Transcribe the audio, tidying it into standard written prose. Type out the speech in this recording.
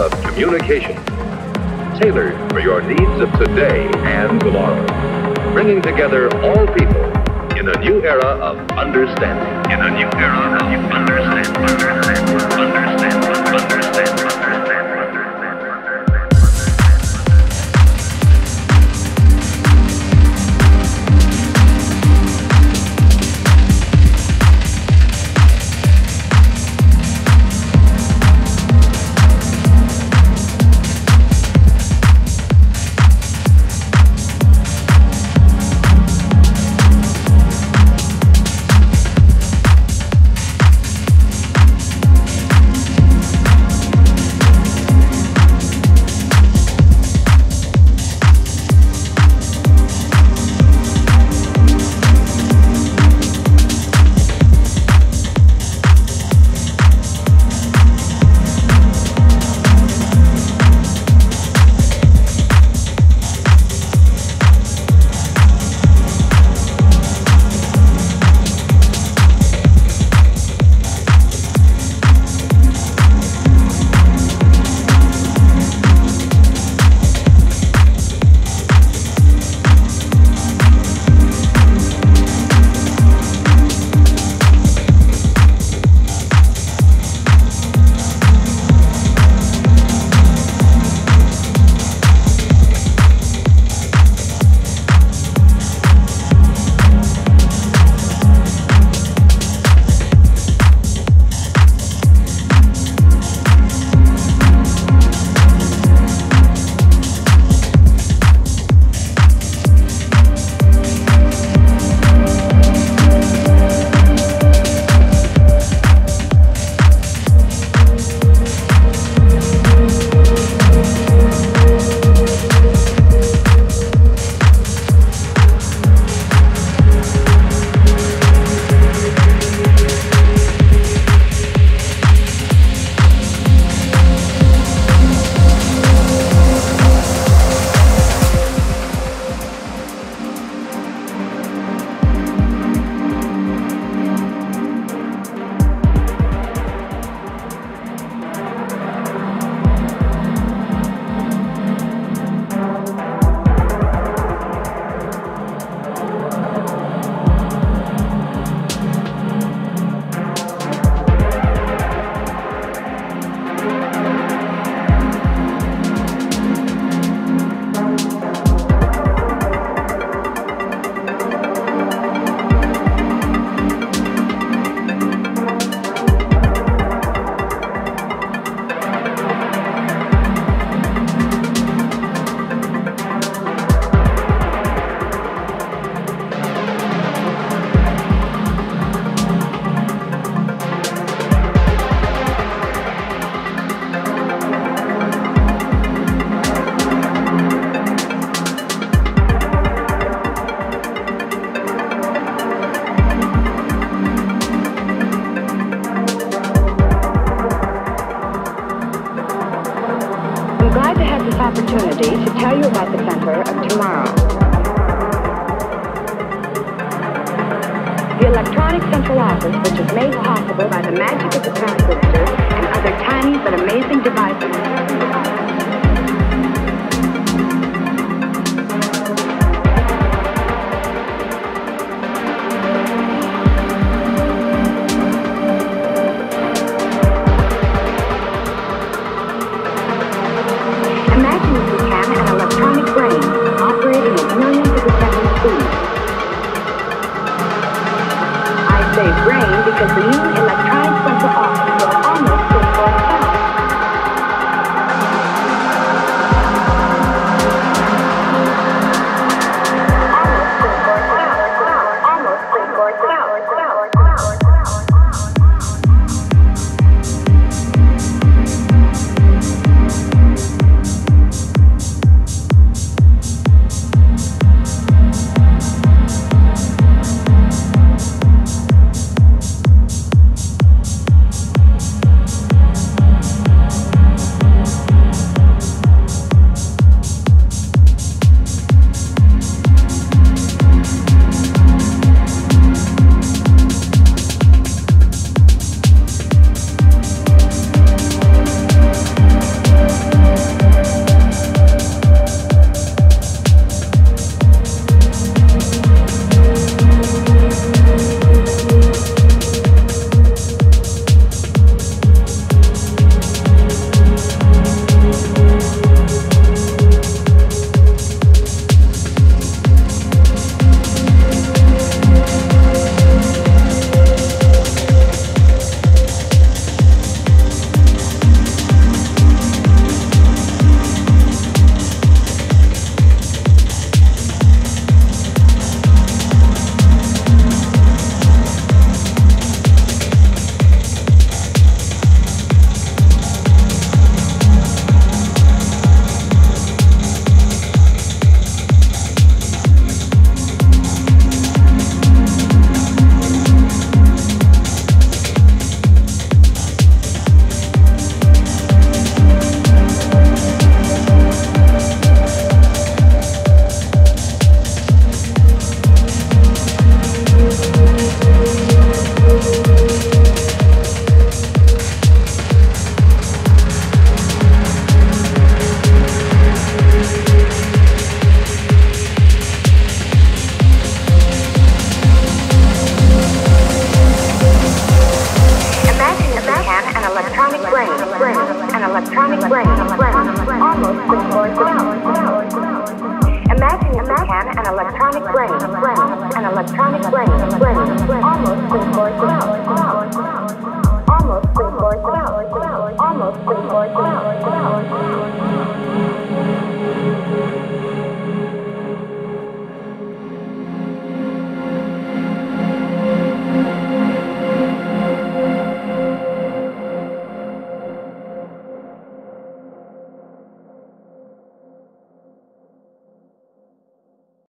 of communication, tailored for your needs of today and tomorrow, bringing together all people in a new era of understanding. In a new era of understanding. Electronic central office, which is made possible by the magic of the planet.